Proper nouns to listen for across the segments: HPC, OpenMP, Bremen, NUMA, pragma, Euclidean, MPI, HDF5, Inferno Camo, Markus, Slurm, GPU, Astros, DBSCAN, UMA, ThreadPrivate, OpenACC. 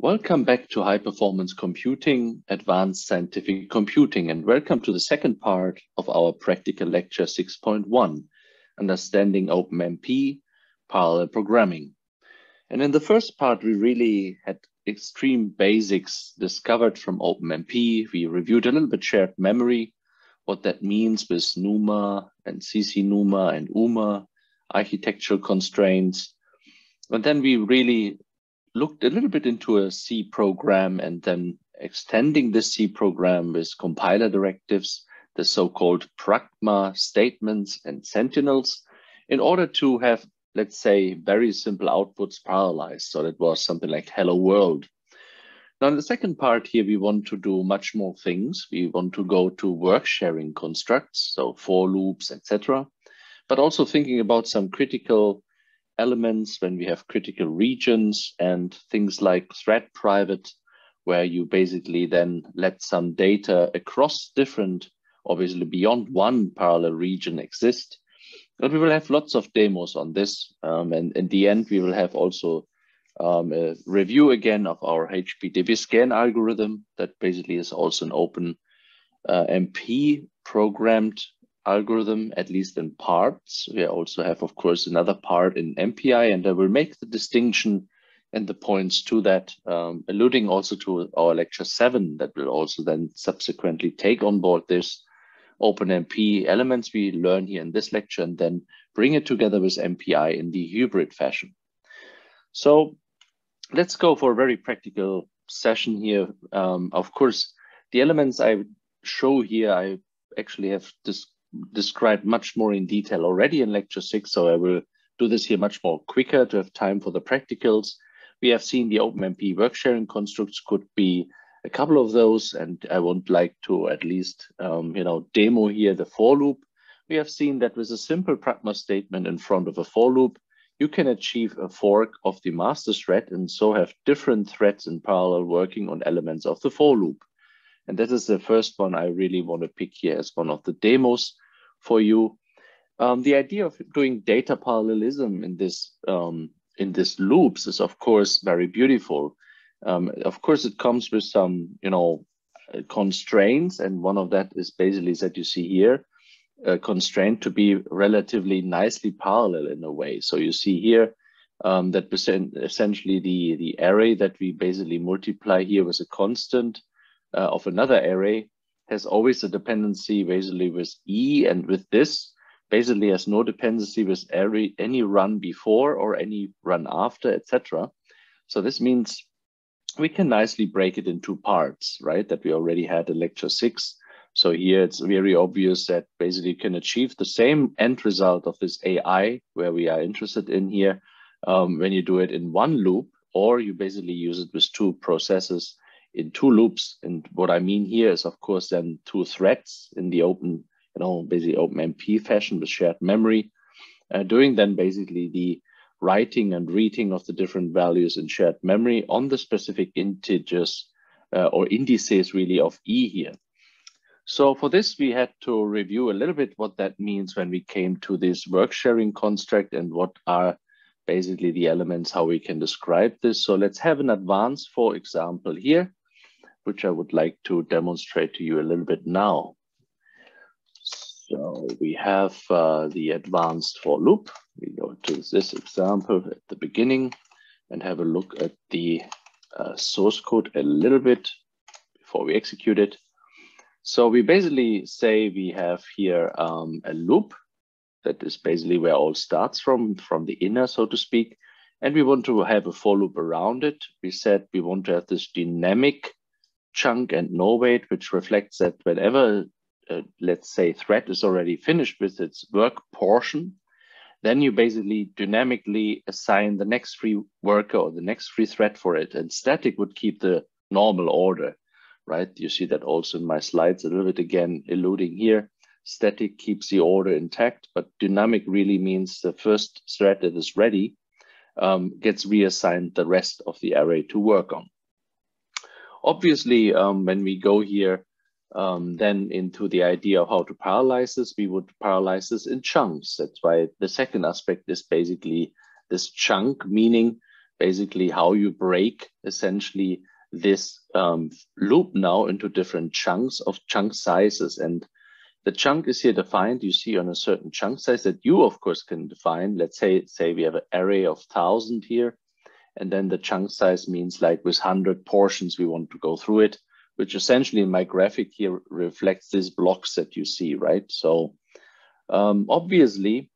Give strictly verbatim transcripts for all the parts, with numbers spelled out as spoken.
Welcome back to High Performance Computing, Advanced Scientific Computing, and welcome to the second part of our practical lecture six point one, Understanding OpenMP, Parallel Programming. And in the first part, we really had extreme basics discovered from OpenMP. We reviewed a little bit shared memory, what that means with NUMA and C C NUMA and U M A, architectural constraints. And then we really looked a little bit into a C program and then extending the C program with compiler directives, the so-called pragma statements and sentinels, in order to have, let's say, very simple outputs parallelized. So that was something like hello world. Now in the second part here, we want to do much more things. We want to go to work sharing constructs, so for loops, et cetera, but also thinking about some critical elements when we have critical regions and things like thread private, where you basically then let some data across different, obviously beyond one parallel region exist. But we will have lots of demos on this. Um, and in the end, we will have also um, a review again of our H P D B scan algorithm that basically is also an open uh, M P programmed algorithm, at least in parts. We also have, of course, another part in M P I, and I will make the distinction and the points to that, um, alluding also to our lecture seven that will also then subsequently take on board this OpenMP elements we learn here in this lecture and then bring it together with M P I in the hybrid fashion. So let's go for a very practical session here. Um, of course, the elements I show here, I actually have this described much more in detail already in lecture six, so I will do this here much more quicker to have time for the practicals. We have seen the OpenMP work sharing constructs could be a couple of those, and I would like to at least um, you know, demo here the for loop. We have seen that with a simple pragma statement in front of a for loop, you can achieve a fork of the master thread and so have different threads in parallel working on elements of the for loop. And this is the first one I really want to pick here as one of the demos for you. Um, the idea of doing data parallelism in this um, in this loops is, of course, very beautiful. Um, of course, it comes with some you know constraints, and one of that is basically that you see here a constraint to be relatively nicely parallel in a way. So you see here um, that essentially the the array that we basically multiply here with a constant Uh, of another array has always a dependency basically with E, and with this basically has no dependency with array, any run before or any run after, et cetera. So this means we can nicely break it into parts, right? That we already had in lecture six. So here it's very obvious that basically you can achieve the same end result of this A I where we are interested in here um, when you do it in one loop, or you basically use it with two processes in two loops. And what I mean here is, of course, then two threads in the open, you know, basically OpenMP fashion with shared memory, uh, doing then basically the writing and reading of the different values in shared memory on the specific integers uh, or indices really of E here. So for this, we had to review a little bit what that means when we came to this work sharing construct and what are basically the elements, how we can describe this. So let's have an advanced for example here, which I would like to demonstrate to you a little bit now. So we have uh, the advanced for loop. We go to this example at the beginning and have a look at the uh, source code a little bit before we execute it. So we basically say we have here um, a loop that is basically where all starts from, from the inner, so to speak. And we want to have a for loop around it. We said we want to have this dynamic chunk and no wait, which reflects that whenever, uh, let's say, thread is already finished with its work portion, then you basically dynamically assign the next free worker or the next free thread for it. And static would keep the normal order, right? You see that also in my slides a little bit, again, alluding here. Static keeps the order intact, but dynamic really means the first thread that is ready um, gets reassigned the rest of the array to work on. Obviously, um, when we go here um, then into the idea of how to parallelize this, we would parallelize this in chunks. That's why the second aspect is basically this chunk, meaning basically how you break essentially this um, loop now into different chunks of chunk sizes. And the chunk is here defined. You see on a certain chunk size that you, of course, can define. Let's say, say we have an array of one thousand here. And then the chunk size means like with one hundred portions, we want to go through it, which essentially in my graphic here reflects these blocks that you see, right? So um, obviously,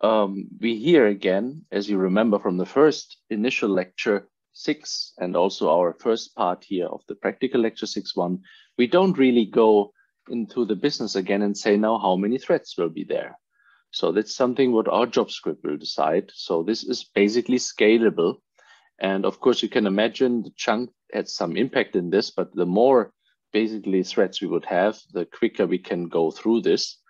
um, we here again, as you remember from the first initial lecture six, and also our first part here of the practical lecture six one, we don't really go into the business again and say, now how many threads will be there? So that's something what our job script will decide. So this is basically scalable. And of course, you can imagine the chunk had some impact in this, but the more basically threads we would have, the quicker we can go through this.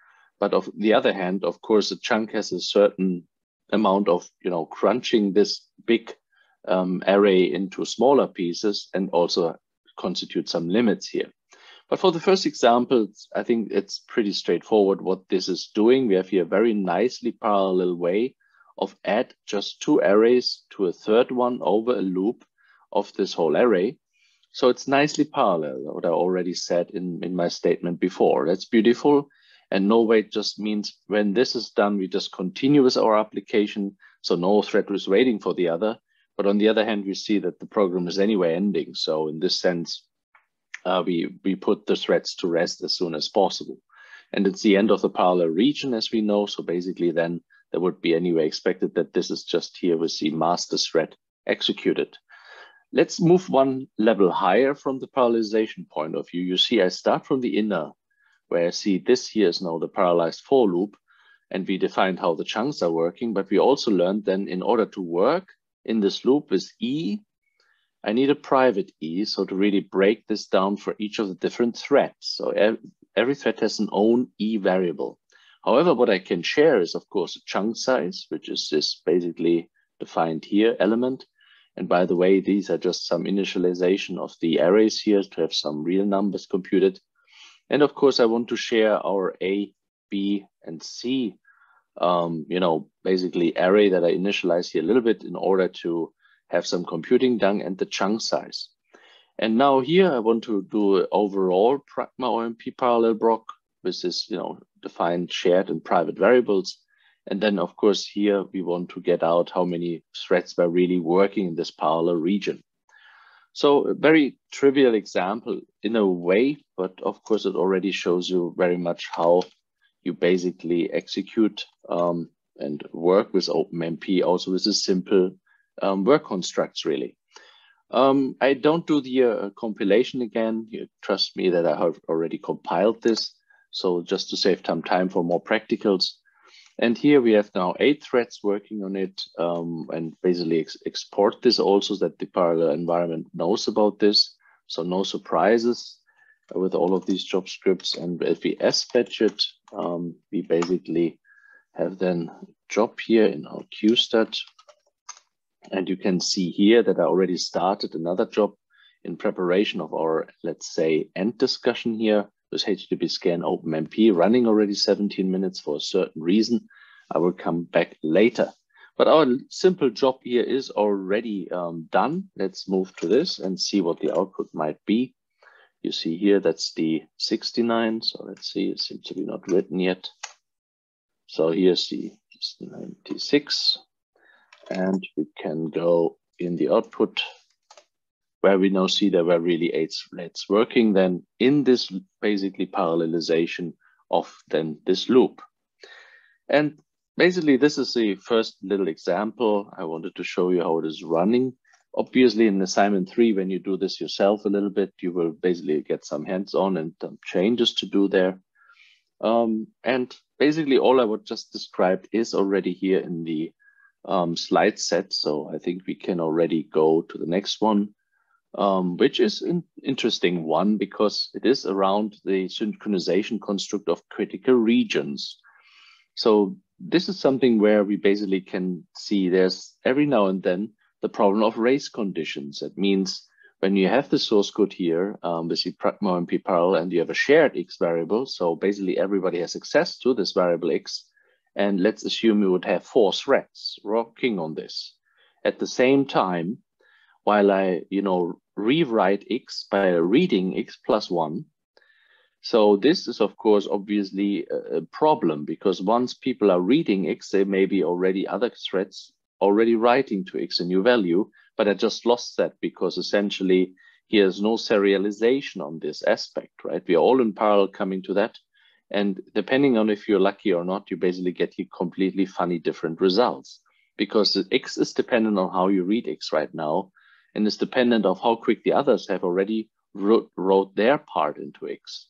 But on the other hand, of course, the chunk has a certain amount of, you know, crunching this big um, array into smaller pieces and also constitute some limits here. But for the first example, I think it's pretty straightforward what this is doing. We have here a very nicely parallel way of add just two arrays to a third one over a loop of this whole array. So it's nicely parallel, what I already said in, in my statement before. That's beautiful. And no wait just means when this is done, we just continue with our application. So no thread is waiting for the other. But on the other hand, we see that the program is anyway ending. So in this sense, uh, we, we put the threads to rest as soon as possible. And it's the end of the parallel region, as we know. So basically then, there would be anyway expected that this is just here with the master thread executed. Let's move one level higher from the parallelization point of view. You see, I start from the inner, where I see this here is now the parallelized for loop, and we defined how the chunks are working, but we also learned then in order to work in this loop with E, I need a private E, so to really break this down for each of the different threads. So every thread has an own E variable. However, what I can share is, of course, a chunk size, which is this basically defined here element. And by the way, these are just some initialization of the arrays here to have some real numbers computed. And of course, I want to share our A, B, and C, um, you know, basically array that I initialize here a little bit in order to have some computing done and the chunk size. And now here, I want to do an overall pragma O M P parallel block with this, you know, defined shared and private variables. And then of course here, we want to get out how many threads were really working in this parallel region. So a very trivial example in a way, but of course it already shows you very much how you basically execute um, and work with OpenMP also with a simple um, work constructs really. Um, I don't do the uh, compilation again. You trust me that I have already compiled this. So just to save some time for more practicals. And here we have now eight threads working on it um, and basically ex export this also so that the parallel environment knows about this. So no surprises with all of these job scripts. And if we S-batch it, um, we basically have then job here in our Q stat. And you can see here that I already started another job in preparation of our, let's say, end discussion here. With H D B scan OpenMP running already seventeen minutes for a certain reason. I will come back later. But our simple job here is already um, done. Let's move to this and see what the output might be. You see here, that's the sixty-nine. So let's see, it seems to be not written yet. So here's the ninety-six. And we can go in the output where we now see there were really eight threads working then in this basically parallelization of then this loop. And basically this is the first little example. I wanted to show you how it is running. Obviously in assignment three, when you do this yourself a little bit, you will basically get some hands-on and some changes to do there. Um, and basically all I would just describe is already here in the um, slide set. So I think we can already go to the next one. Um, which is an interesting one because it is around the synchronization construct of critical regions. So this is something where we basically can see there's every now and then the problem of race conditions. That means when you have the source code here, um, with the pragma O M P parallel and you have a shared X variable. So basically everybody has access to this variable X. And let's assume you would have four threads working on this. at the same time, while I, you know, rewrite X by reading X plus one. So this is, of course, obviously a problem, because once people are reading X, there may be already other threads already writing to X a new value, but I just lost that because essentially here is no serialization on this aspect, right? We are all in parallel coming to that. And depending on if you're lucky or not, you basically get here completely funny different results, because X is dependent on how you read X right now, and is dependent on how quick the others have already wrote, wrote their part into X.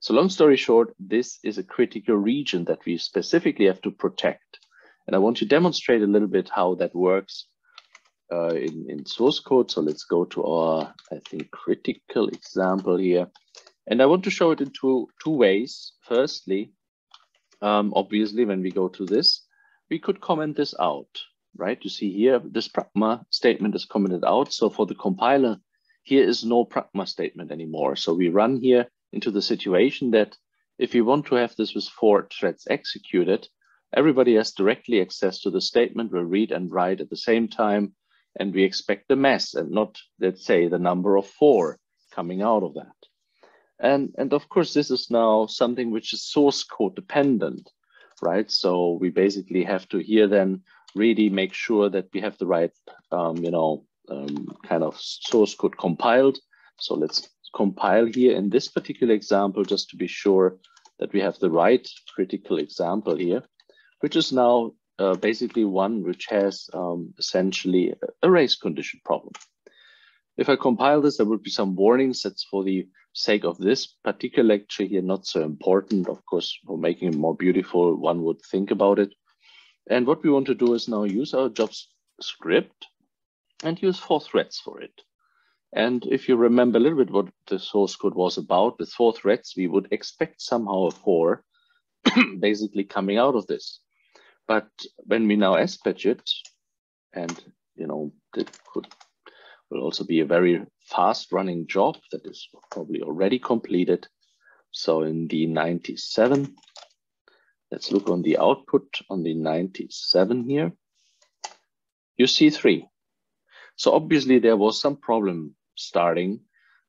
So long story short, this is a critical region that we specifically have to protect. And I want to demonstrate a little bit how that works uh, in, in source code. So let's go to our, I think, critical example here. And I want to show it in two, two ways. Firstly, um, obviously, when we go to this, we could comment this out, right? You see here, this pragma statement is commented out. So for the compiler, here is no pragma statement anymore. So we run here into the situation that if you want to have this with four threads executed, everybody has directly access to the statement, will read and write at the same time, and we expect the mass and not, let's say, the number of four coming out of that. And, and of course, this is now something which is source code dependent, right? So we basically have to here then really make sure that we have the right, um, you know, um, kind of source code compiled. So let's compile here in this particular example, just to be sure that we have the right critical example here, which is now uh, basically one which has um, essentially a race condition problem. If I compile this, there would be some warnings. That's for the sake of this particular lecture here, not so important. Of course, for making it more beautiful, one would think about it. And what we want to do is now use our job script and use four threads for it. And if you remember a little bit what the source code was about, with four threads, we would expect somehow a four basically coming out of this. But when we now dispatch it, and you know, it could will also be a very fast running job that is probably already completed. So in the ninety-seven, let's look on the output on the ninety-seven here, you see three. So obviously there was some problem starting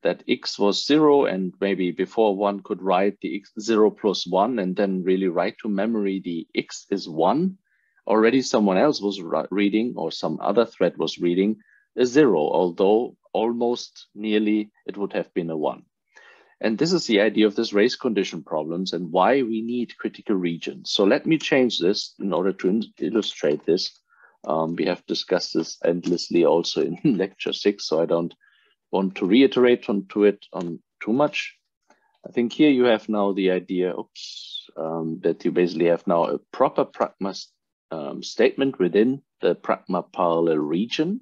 that X was zero, and maybe before one could write the X zero plus one and then really write to memory the X is one, already someone else was reading, or some other thread was reading a zero, although almost nearly it would have been a one. And this is the idea of this race condition problems and why we need critical regions. So let me change this in order to illustrate this. Um, we have discussed this endlessly also in lecture six, so I don't want to reiterate on to it on too much. I think here you have now the idea, oops, um, that you basically have now a proper pragma um, statement within the pragma parallel region,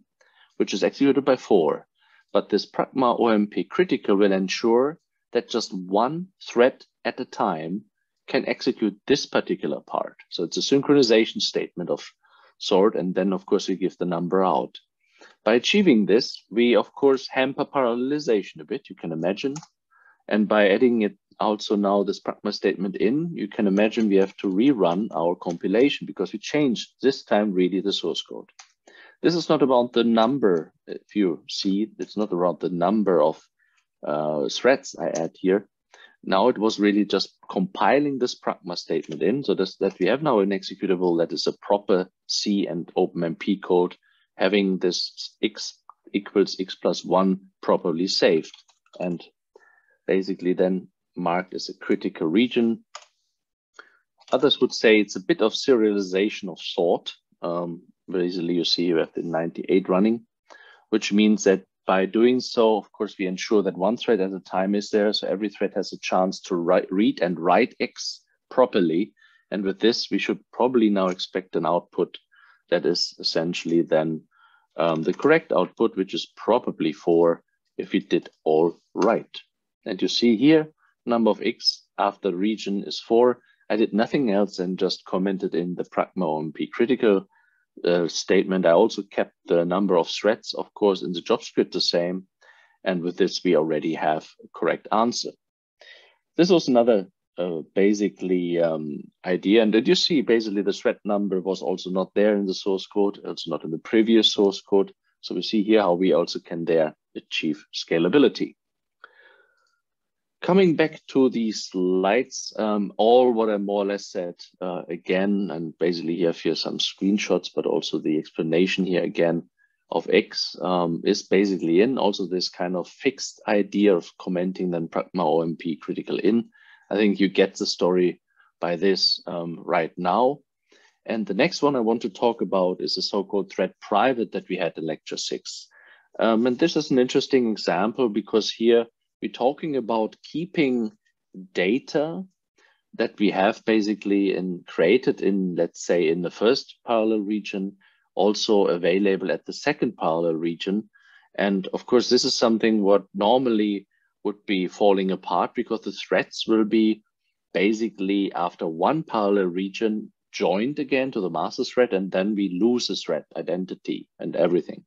which is executed by four. But this pragma O M P critical will ensure that just one thread at a time can execute this particular part. So it's a synchronization statement of sort, and then of course we give the number out. By achieving this, we of course hamper parallelization a bit, you can imagine. And by adding it also now this pragma statement in, you can imagine we have to rerun our compilation because we changed this time really the source code. This is not about the number, if you see, it's not around the number of uh, threads I add here. Now it was really just compiling this pragma statement in, so this, that we have now an executable that is a proper C and OpenMP code, having this X equals X plus one properly saved, and basically then marked as a critical region. Others would say it's a bit of serialization of sort. Um, Basically, you see you have the ninety-eight running, which means that by doing so, of course, we ensure that one thread at a time is there. So every thread has a chance to write, read and write X properly. And with this, we should probably now expect an output that is essentially then um, the correct output, which is probably four if it did all right. And you see here, number of X after region is four. I did nothing else and just commented in the pragma O M P critical Uh, statement. I also kept the number of threads, of course, in the job script the same. And with this, we already have a correct answer. This was another uh, basically um, idea. And did you see basically the thread number was also not there in the source code, it's not in the previous source code. So we see here how we also can there achieve scalability. Coming back to these slides, um, all what I more or less said uh, again, and basically here, here some screenshots, but also the explanation here again of X um, is basically in also this kind of fixed idea of commenting then pragma O M P critical in. I think you get the story by this um, right now. And the next one I want to talk about is the so-called thread private that we had in lecture six. Um, and this is an interesting example because here, we're talking about keeping data that we have basically in, created in, let's say, in the first parallel region, also available at the second parallel region. And of course, this is something what normally would be falling apart because the threads will be basically after one parallel region joined again to the master thread, and then we lose the thread identity and everything.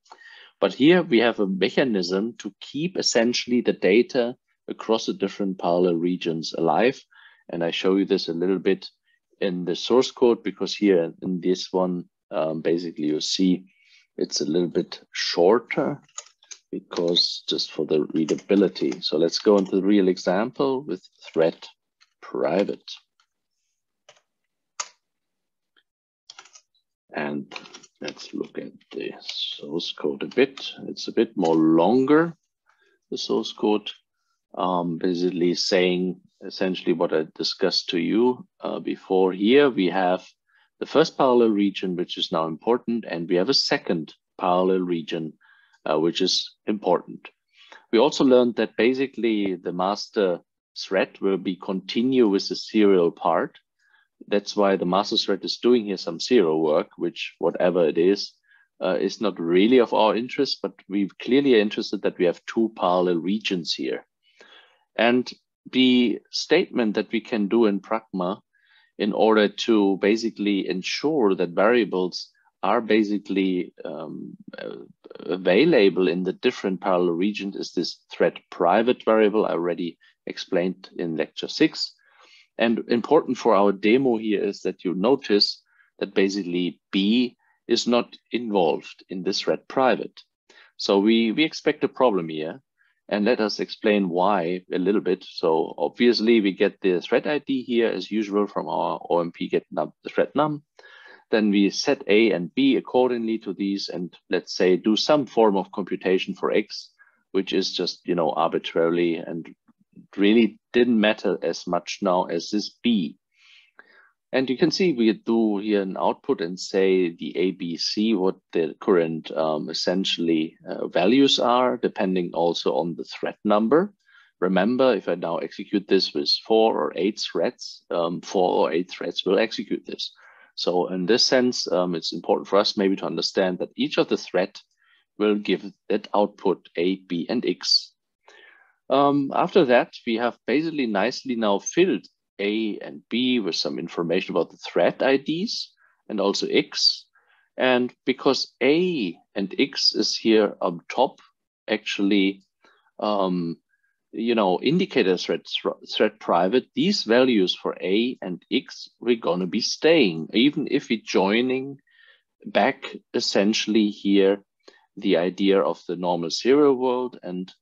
But here we have a mechanism to keep essentially the data across the different parallel regions alive. And I show you this a little bit in the source code because here in this one, um, basically you see it's a little bit shorter because just for the readability. So let's go into the real example with thread private. And let's look at the source code a bit. It's a bit more longer, the source code, um, basically saying essentially what I discussed to you uh, before. Here we have the first parallel region, which is now important, and we have a second parallel region, uh, which is important. We also learned that basically the master thread will be continuous with the serial part. That's why the master thread is doing here some zero work, which whatever it is, uh, is not really of our interest, but we clearly are interested that we have two parallel regions here. And the statement that we can do in pragma in order to basically ensure that variables are basically um, available in the different parallel regions is this thread private variable I already explained in lecture six. And important for our demo here is that you notice that basically B is not involved in this thread private. So we, we expect a problem here, and let us explain why a little bit. So obviously we get the thread I D here as usual from our O M P get num, the thread num. Then we set A and B accordingly to these, and let's say do some form of computation for X, which is just, you know, arbitrarily and really didn't matter as much now as this B. And you can see we do here an output and say the A B C, what the current um, essentially uh, values are, depending also on the thread number. Remember, if I now execute this with four or eight threads, um, four or eight threads will execute this. So in this sense, um, it's important for us maybe to understand that each of the thread will give that output A, B, and X. Um, after that, we have basically nicely now filled A and B with some information about the thread I Ds and also X. And because A and X is here up top, actually, um, you know, indicator thread, thread private, these values for A and X, we're going to be staying, even if we're joining back essentially here, the idea of the normal serial world and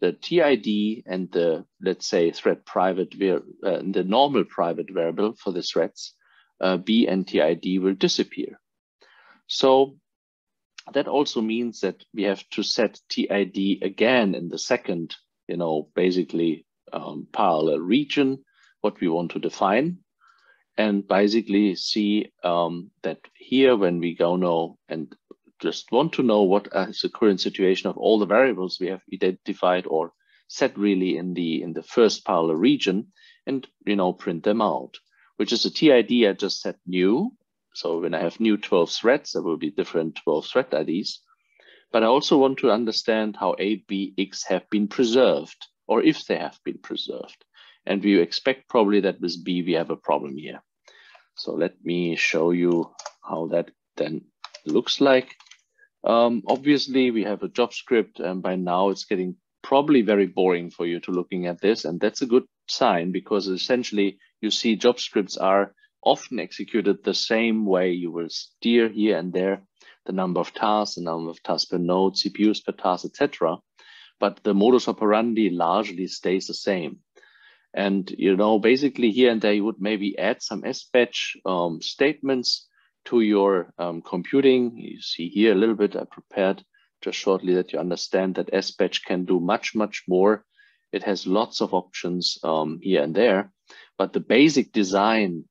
the T I D and the, let's say, thread private, uh, the normal private variable for the threads, uh, B and T I D will disappear. So that also means that we have to set T I D again in the second, you know, basically um, parallel region, what we want to define, and basically see um, that here when we go now and just want to know what is the current situation of all the variables we have identified or set really in the in the first parallel region, and you know print them out, which is a T I D I just set new. So when I have new twelve threads, there will be different twelve thread I Ds. But I also want to understand how A, B, X have been preserved, or if they have been preserved. And we expect probably that with B we have a problem here. So let me show you how that then looks like. Um, obviously, we have a job script, and by now it's getting probably very boring for you to looking at this, and that's a good sign because essentially you see job scripts are often executed the same way. You will steer here and there the number of tasks, the number of tasks per node, C P Us per task, et cetera. But the modus operandi largely stays the same. And, you know, basically here and there, you would maybe add some S batch um, statements to your um, computing. You see here a little bit, I prepared just shortly that you understand that S batch can do much, much more. It has lots of options um, here and there, but the basic design,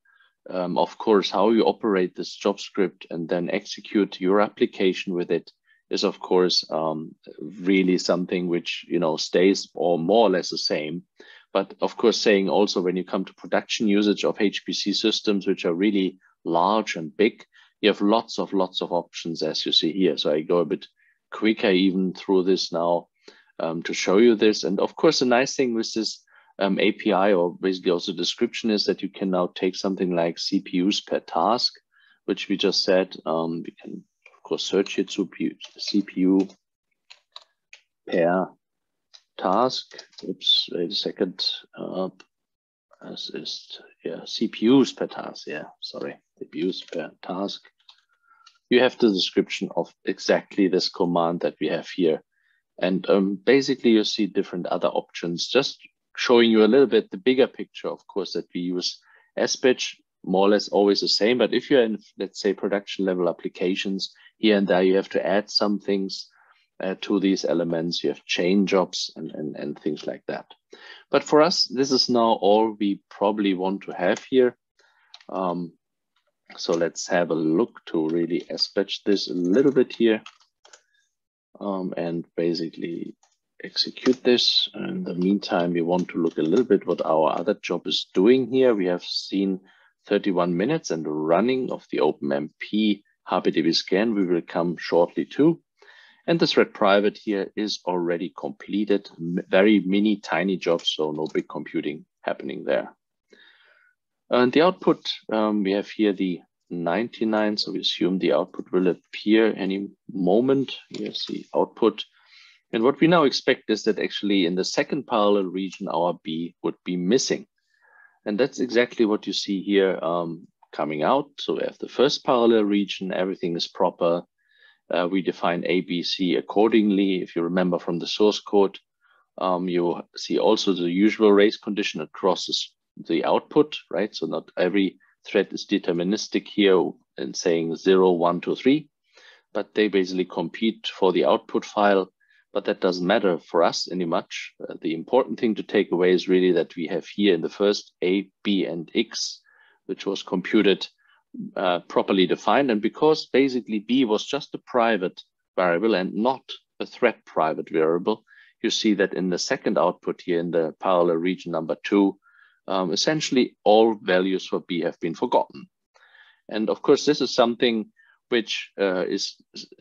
um, of course, how you operate this job script and then execute your application with it is, of course, um, really something which, you know, stays or more or less the same. But of course, saying also when you come to production usage of H P C systems, which are really large and big, you have lots of lots of options, as you see here. So I go a bit quicker even through this now um, to show you this. And of course, the nice thing with this um, A P I, or basically also description, is that you can now take something like C P Us per task, which we just said. Um, we can of course search it, C P U per task. Oops, wait a second. Uh, As is, yeah, C P Us per task. Yeah, sorry, C P Us per task. You have the description of exactly this command that we have here. And um, basically you see different other options, just showing you a little bit the bigger picture, of course, that we use S batch, more or less always the same. But if you're in, let's say, production level applications, here and there, you have to add some things Uh, to these elements. You have chain jobs and, and, and things like that. But for us, this is now all we probably want to have here. Um, so let's have a look to really S batch this a little bit here um, and basically execute this. In the meantime, we want to look a little bit what our other job is doing here. We have seen thirty-one minutes and running of the OpenMP H P D B scan. We will come shortly to. And this thread private here is already completed, very mini, tiny jobs, so no big computing happening there. And the output, um, we have here the ninety-nine, so we assume the output will appear any moment. Here's the output. And what we now expect is that actually in the second parallel region, our B would be missing. And that's exactly what you see here um, coming out. So we have the first parallel region, everything is proper. Uh, we define A, B, C accordingly. If you remember from the source code, um, you see also the usual race condition across this, the output, right? So not every thread is deterministic here and saying zero, one, two, three, but they basically compete for the output file, but that doesn't matter for us any much. Uh, the important thing to take away is really that we have here in the first A, B, and X, which was computed Uh, properly defined, and because basically B was just a private variable and not a thread private variable, you see that in the second output here in the parallel region number two, um, essentially all values for B have been forgotten. And of course, this is something which uh, is,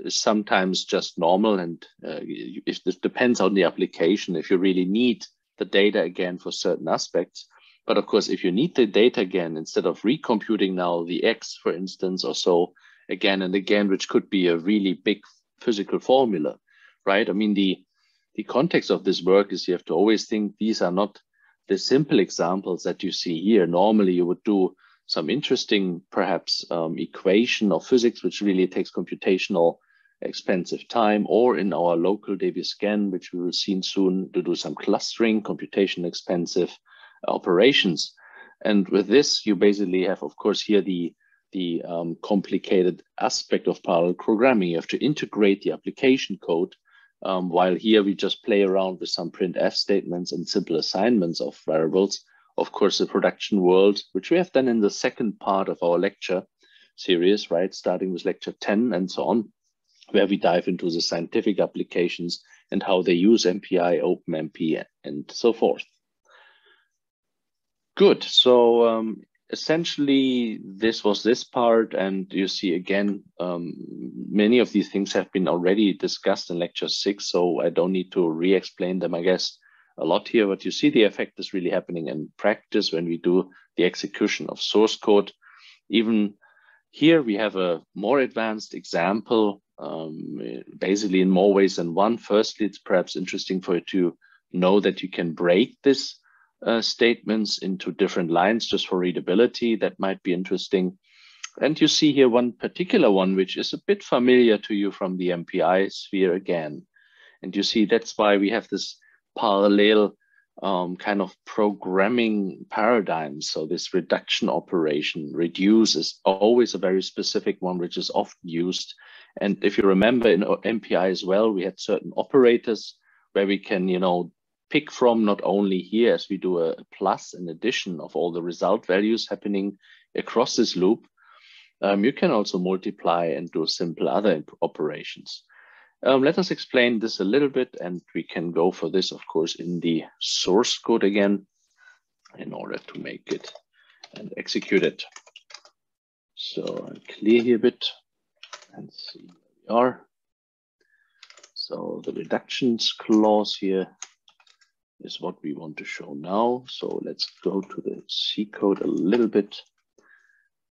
is sometimes just normal, and uh, if this depends on the application, if you really need the data again for certain aspects. But of course, if you need the data again, instead of recomputing now the X, for instance, or so again and again, which could be a really big physical formula, right? I mean, the, the context of this work is you have to always think these are not the simple examples that you see here. Normally, you would do some interesting, perhaps, um, equation of physics, which really takes computational expensive time, or in our local D B scan, which we will see soon, to do some clustering, computation expensive operations. And with this, you basically have, of course, here the, the um, complicated aspect of parallel programming. You have to integrate the application code, um, while here we just play around with some printf statements and simple assignments of variables. Of course, the production world, which we have done in the second part of our lecture series, right, starting with lecture ten and so on, where we dive into the scientific applications and how they use M P I, OpenMP, and so forth. Good. So um, essentially, this was this part. And you see, again, um, many of these things have been already discussed in lecture six. So I don't need to re-explain them, I guess, a lot here. But you see the effect is really happening in practice when we do the execution of source code. Even here, we have a more advanced example, um, basically in more ways than one. Firstly, it's perhaps interesting for you to know that you can break this uh, statements into different lines just for readability. That might be interesting. And you see here one particular one, which is a bit familiar to you from the M P I sphere again. And you see that's why we have this parallel um, kind of programming paradigm. So this reduction operation, reduce, is always a very specific one, which is often used. And if you remember in M P I as well, we had certain operators where we can, you know, pick from not only here as we do a plus and addition of all the result values happening across this loop. Um, you can also multiply and do simple other operations. Um, let us explain this a little bit, and we can go for this, of course, in the source code again in order to make it and execute it. So I'll clear here a bit and see where we are. So the reductions clause here is what we want to show now. So let's go to the C code a little bit.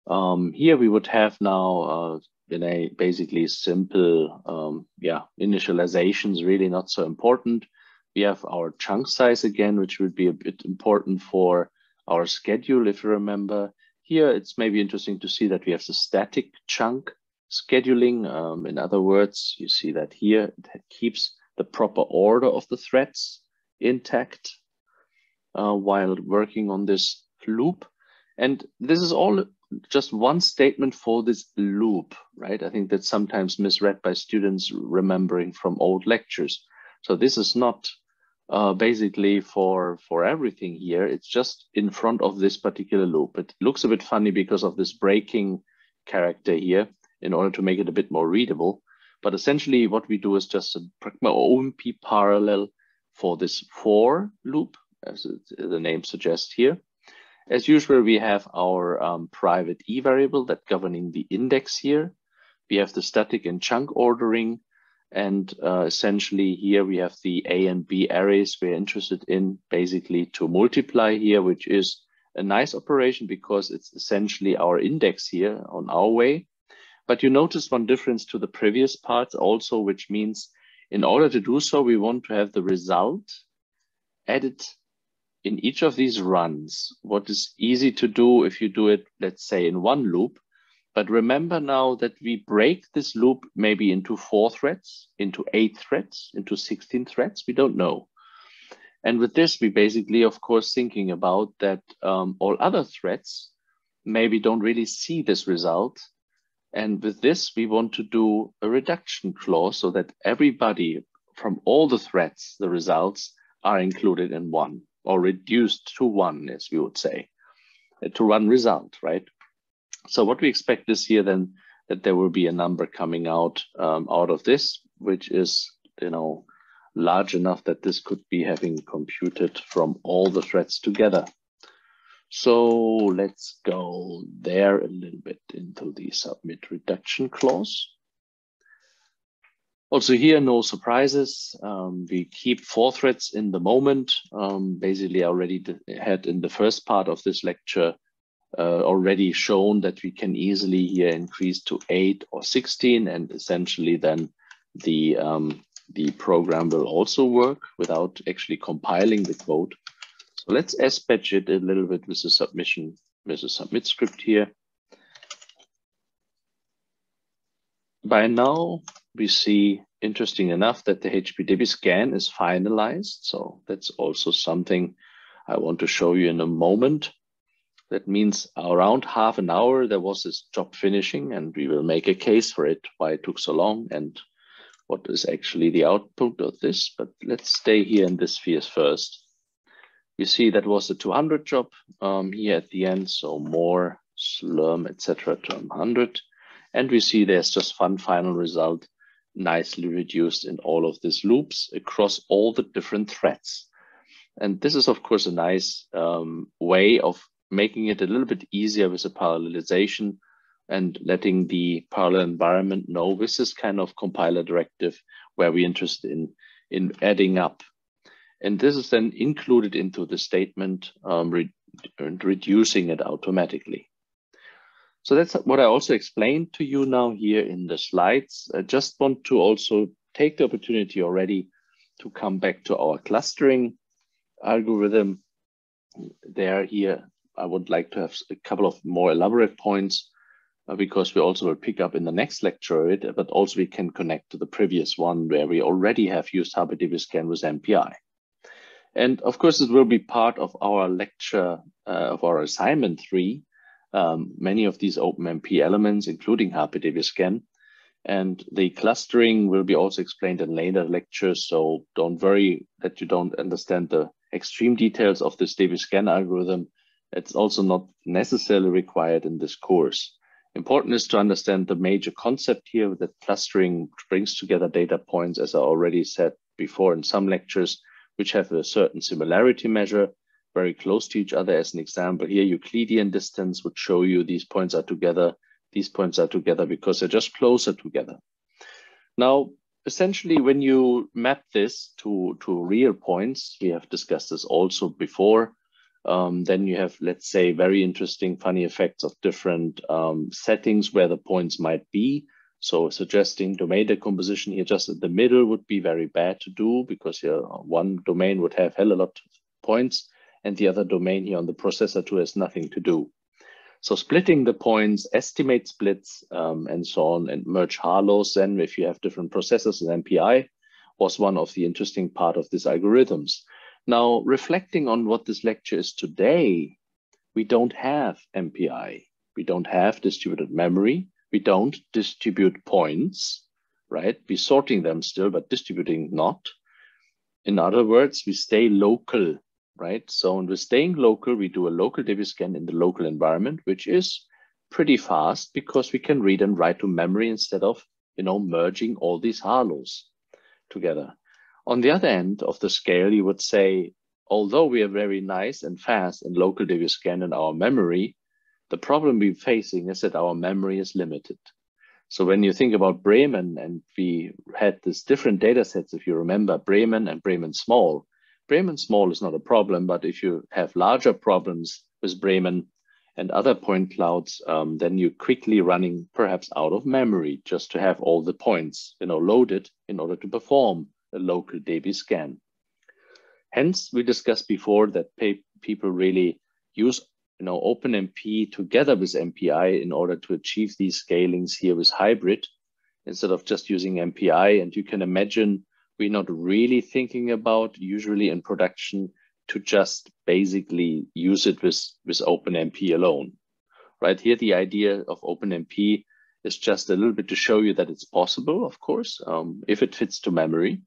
Um, here we would have now uh, in a basically simple, um, yeah, initializations, really not so important. We have our chunk size again, which would be a bit important for our schedule, if you remember. Here it's maybe interesting to see that we have the static chunk scheduling. Um, in other words, you see that here it keeps the proper order of the threads intact uh, while working on this loop. And this is all just one statement for this loop, right? I think that's sometimes misread by students remembering from old lectures. So this is not uh, basically for, for everything here. It's just in front of this particular loop. It looks a bit funny because of this breaking character here in order to make it a bit more readable. But essentially what we do is just a O M P parallel for this for loop, as it, the name suggests here. As usual, we have our um, private E variable that governing the index here. We have the static and chunk ordering. And uh, essentially here we have the A and B arrays we're interested in basically to multiply here, which is a nice operation because it's essentially our index here on our way. But you notice one difference to the previous parts also, which means in order to do so, we want to have the result added in each of these runs. What is easy to do if you do it, let's say in one loop, but remember now that we break this loop maybe into four threads, into eight threads, into sixteen threads, we don't know. And with this, we basically, of course, thinking about that um, all other threads maybe don't really see this result. And with this, we want to do a reduction clause so that everybody from all the threads, the results are included in one, or reduced to one, as we would say, to run result, right? So what we expect this year then, that there will be a number coming out um, out of this, which is, you know, large enough that this could be having computed from all the threads together. So let's go there a little bit into the submit reduction clause. Also here, no surprises. Um, we keep four threads in the moment. Um, basically, I already had in the first part of this lecture uh, already shown that we can easily here increase to eight or sixteen, and essentially then the, um, the program will also work without actually compiling the code. So let's dispatch it a little bit with the submission, with the submit script here. By now, we see, interesting enough, that the H P D B scan is finalized. So that's also something I want to show you in a moment. That means around half an hour, there was this job finishing, and we will make a case for it, why it took so long and what is actually the output of this. But let's stay here in this sphere first. You see that was a two hundred job um, here at the end. So more slurm, et cetera to one hundred. And we see there's just one final result nicely reduced in all of these loops across all the different threads. And this is, of course, a nice um, way of making it a little bit easier with the parallelization and letting the parallel environment know with this kind of compiler directive where we're interested in, in adding up. And this is then included into the statement, um, re reducing it automatically. So that's what I also explained to you now here in the slides. I just want to also take the opportunity already to come back to our clustering algorithm there here, I would like to have a couple of more elaborate points uh, because we also will pick up in the next lecture it, but also we can connect to the previous one where we already have used H P D B scan with M P I. And of course, it will be part of our lecture uh, of our assignment three, um, many of these OpenMP elements, including H P D B scan. And the clustering will be also explained in later lectures. So don't worry that you don't understand the extreme details of this D B scan algorithm. It's also not necessarily required in this course. Important is to understand the major concept here that clustering brings together data points, as I already said before in some lectures, which have a certain similarity measure, very close to each other. As an example here, Euclidean distance would show you these points are together. These points are together because they're just closer together. Now, essentially, when you map this to, to real points, we have discussed this also before, um, then you have, let's say, very interesting, funny effects of different um, settings where the points might be. So suggesting domain decomposition here just at the middle would be very bad to do because here one domain would have hell a lot of points and the other domain here on the processor two has nothing to do. So splitting the points, estimate splits, um, and so on, and merge halos then if you have different processors and M P I was one of the interesting part of these algorithms. Now, reflecting on what this lecture is today, we don't have M P I. We don't have distributed memory. We don't distribute points, right? We're sorting them still, but distributing not. In other words, we stay local. Right, so when we're staying local, we do a local D B scan in the local environment, which is pretty fast because we can read and write to memory instead of, you know, merging all these halos together. On the other end of the scale, you would say, although we are very nice and fast in local D B scan in our memory, the problem we're facing is that our memory is limited. So when you think about Bremen, and we had these different data sets, if you remember, Bremen and Bremen small. Bremen small is not a problem, but if you have larger problems with Bremen and other point clouds, um, then you're quickly running perhaps out of memory just to have all the points, you know, loaded in order to perform a local D B scan. Hence, we discussed before that pay people really use, you know, OpenMP together with M P I in order to achieve these scalings here with hybrid instead of just using M P I. And you can imagine we're not really thinking about usually in production to just basically use it with, with OpenMP alone. Right here, the idea of OpenMP is just a little bit to show you that it's possible, of course, um, if it fits to memory.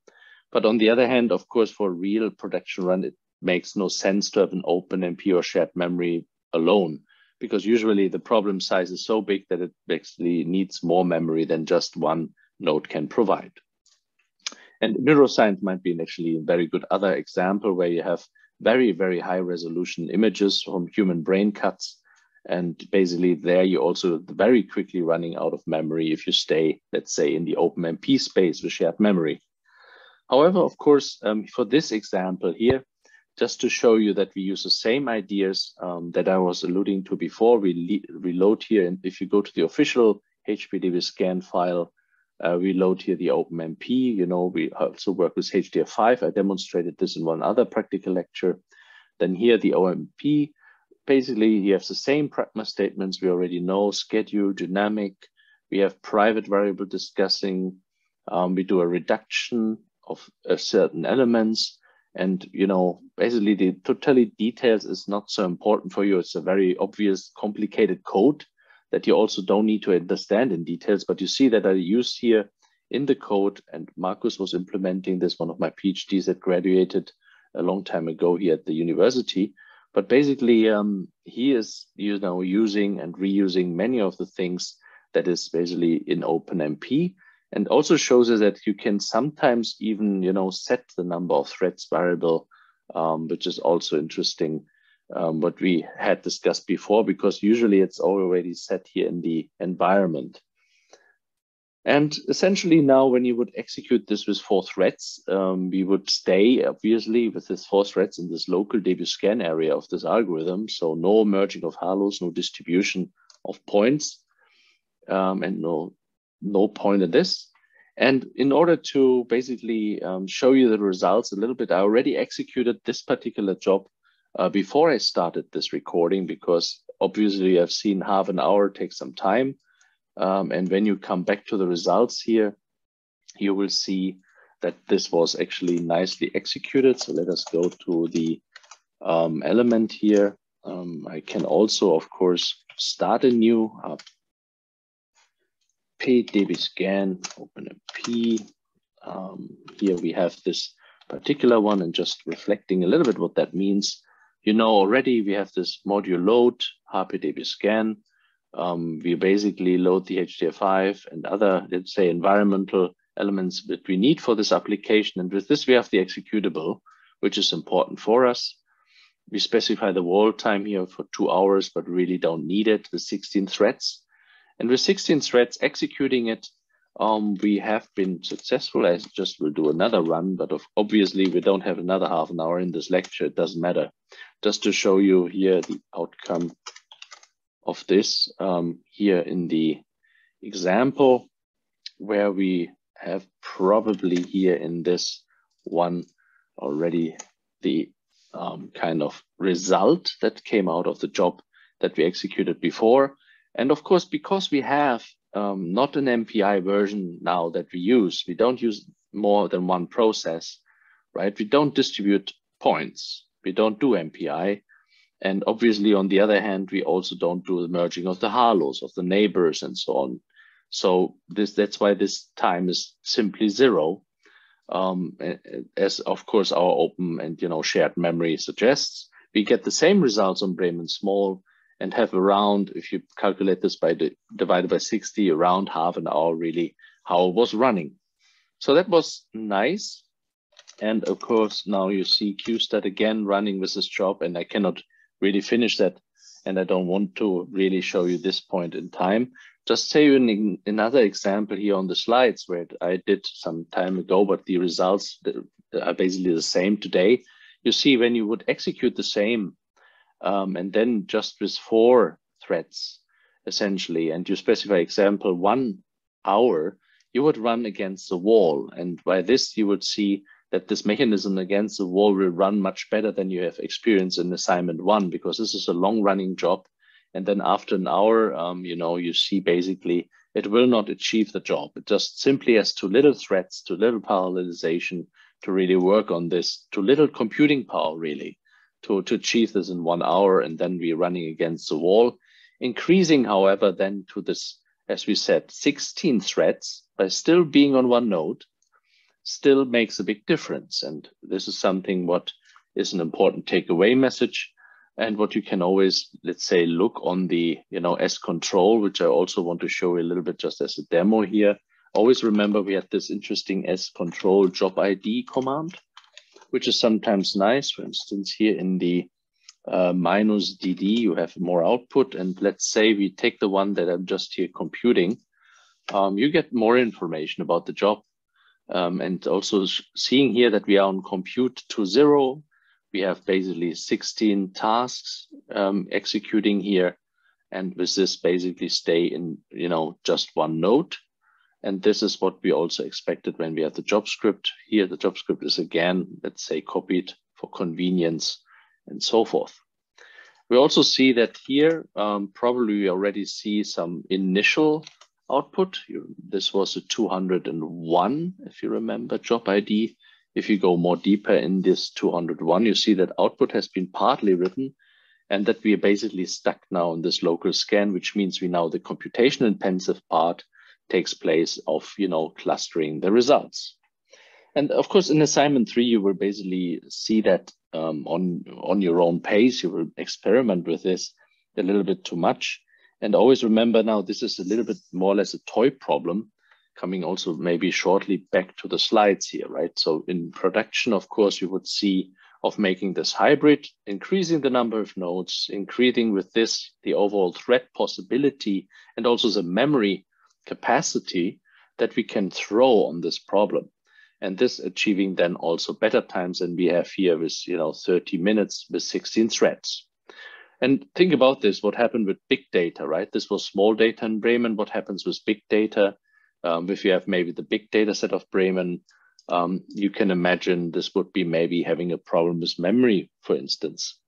But on the other hand, of course, for real production run, it makes no sense to have an OpenMP or shared memory alone, because usually the problem size is so big that it actually needs more memory than just one node can provide. And neuroscience might be actually a very good other example where you have very, very high resolution images from human brain cuts. And basically there you also very quickly running out of memory if you stay, let's say, in the OpenMP space with shared memory. However, of course, um, for this example here, just to show you that we use the same ideas um, that I was alluding to before, we reload here. And if you go to the official H P D B scan file, Uh, we load here the OpenMP, you know, we also work with H D F five. I demonstrated this in one other practical lecture. Then here the O M P, basically you have the same pragma statements we already know, schedule, dynamic. We have private variable discussing. Um, we do a reduction of uh, certain elements. And, you know, basically the totality details is not so important for you. It's a very obvious, complicated code that you also don't need to understand in details, but you see that I used here in the code, and Markus was implementing this, one of my PhDs that graduated a long time ago here at the university. But basically um, he is, you know, using and reusing many of the things that is basically in OpenMP, and also shows us that you can sometimes even, you know, set the number of threads variable, um, which is also interesting. Um, what we had discussed before, because usually it's already set here in the environment. And essentially now when you would execute this with four threads, um, we would stay obviously with this four threads in this local D B scan area of this algorithm. So no merging of halos, no distribution of points, um, and no, no point in this. And in order to basically um, show you the results a little bit, I already executed this particular job uh, before I started this recording, because obviously I've seen half an hour take some time. Um, and when you come back to the results here, you will see that this was actually nicely executed. So let us go to the um, element here. Um, I can also, of course, start a new uh, P D B scan, OpenMP. Um, here we have this particular one, and just reflecting a little bit what that means. You know already we have this module load, H P D B scan. Um, we basically load the H D F five and other, let's say, environmental elements that we need for this application. And with this, we have the executable, which is important for us. We specify the wall time here for two hours, but really don't need it with sixteen threads. And with sixteen threads executing it, um, we have been successful. I just will do another run, but of, obviously we don't have another half an hour in this lecture. It doesn't matter. Just to show you here the outcome of this um, here in the example, where we have probably here in this one already the um, kind of result that came out of the job that we executed before. And of course, because we have um, not an M P I version now that we use, we don't use more than one process, right? We don't distribute points. We don't do M P I. And obviously, on the other hand, we also don't do the merging of the halos, of the neighbors, and so on. So this, that's why this time is simply zero, um, as of course our open and you know shared memory suggests. We get the same results on Bremen small and have around, if you calculate this by the, divided by sixty, around half an hour really how it was running. So that was nice. And of course, now you see Q stat again running with this job, and I cannot really finish that, and I don't want to really show you this point in time. Just say you an, another example here on the slides where I did some time ago, but the results are basically the same today. You see when you would execute the same um, and then just with four threads essentially, and you specify example one hour, you would run against the wall. And by this you would see that this mechanism against the wall will run much better than you have experienced in assignment one, because this is a long running job. And then after an hour, um, you know, you see basically it will not achieve the job. It just simply has too little threads, too little parallelization to really work on this, too little computing power really to, to achieve this in one hour. And then we're running against the wall, increasing, however, then to this, as we said, sixteen threads by still being on one node, still makes a big difference. And this is something what is an important takeaway message, and what you can always, let's say, look on the, you know, S control, which I also want to show you a little bit just as a demo here. Always remember we had this interesting S control job I D command, which is sometimes nice. For instance, here in the uh, minus D D, you have more output. And let's say we take the one that I'm just here computing. Um, you get more information about the job. Um, and also seeing here that we are on compute to zero, we have basically sixteen tasks um, executing here, and with this basically stay in you know just one node. And this is what we also expected when we had the job script. Here the job script is again, let's say, copied for convenience and so forth. We also see that here um, probably we already see some initial output. This was a two hundred one, if you remember, job I D. If you go more deeper in this two hundred one, you see that output has been partly written, and that we are basically stuck now on this local scan, which means we now the computation intensive part takes place of you know clustering the results. And of course, in assignment three, you will basically see that um, on on your own pace. You will experiment with this a little bit too much. And always remember now, this is a little bit more or less a toy problem, coming also maybe shortly back to the slides here, right? So in production, of course, you would see of making this hybrid, increasing the number of nodes, increasing with this, the overall thread possibility, and also the memory capacity that we can throw on this problem. And this achieving then also better times than we have here with, you know, thirty minutes with sixteen threads. And think about this, what happened with big data, right? This was small data in Bremen. What happens with big data? Um, if you have maybe the big data set of Bremen, um, you can imagine this would be maybe having a problem with memory, for instance.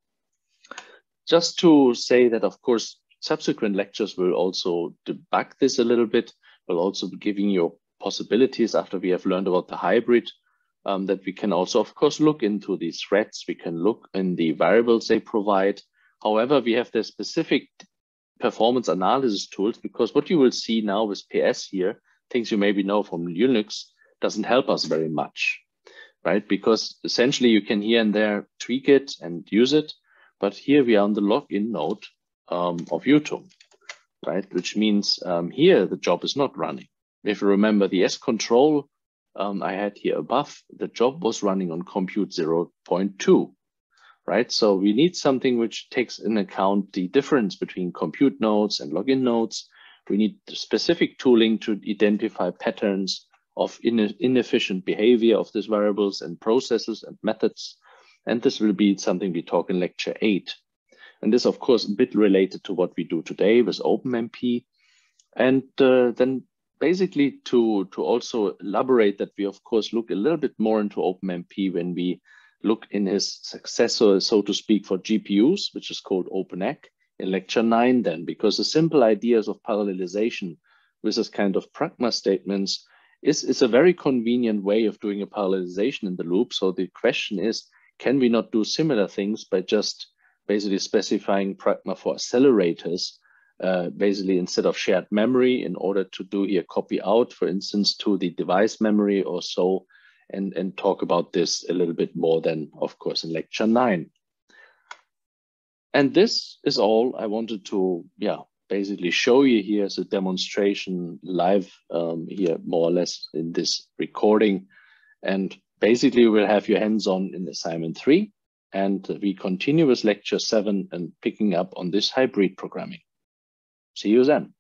just to say that, of course, subsequent lectures will also debug this a little bit. We'll also be giving you possibilities after we have learned about the hybrid, um, that we can also, of course, look into these threads. We can look in the variables they provide. However, we have the specific performance analysis tools, because what you will see now with P S here, things you maybe know from Linux, doesn't help us very much, right? Because essentially you can here and there tweak it and use it. But here we are on the login node um, of YouTube, right? Which means um, here the job is not running. If you remember the S control um, I had here above, the job was running on compute zero point two, right? So we need something which takes in account the difference between compute nodes and login nodes. We need specific tooling to identify patterns of ine- inefficient behavior of these variables and processes and methods. And this will be something we talk in lecture eight. And this, of course, a bit related to what we do today with OpenMP. And uh, then basically to, to also elaborate that we, of course, look a little bit more into OpenMP when we look in his successor, so to speak, for G P Us, which is called OpenACC, in lecture nine then, because the simple ideas of parallelization with this kind of pragma statements is, is a very convenient way of doing a parallelization in the loop. So the question is, can we not do similar things by just basically specifying pragma for accelerators, uh, basically instead of shared memory, in order to do here copy out, for instance, to the device memory or so, and, and talk about this a little bit more than, of course, in lecture nine. And this is all I wanted to, yeah, basically show you here as a demonstration live um, here, more or less in this recording. And basically, we'll have your hands-on in assignment three, and we continue with lecture seven and picking up on this hybrid programming. See you then.